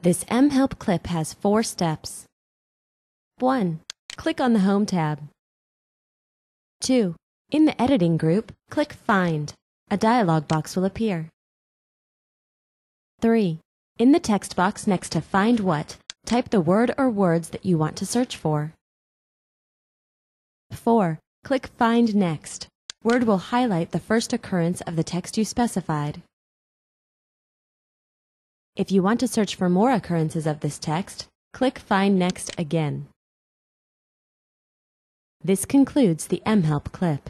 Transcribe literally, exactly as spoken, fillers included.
This mHelp clip has four steps. one. Click on the Home tab. two. In the Editing group, click Find. A dialog box will appear. three. In the text box next to Find What, type the word or words that you want to search for. four. Click Find Next. Word will highlight the first occurrence of the text you specified. If you want to search for more occurrences of this text, click Find Next again. This concludes the mHelp clip.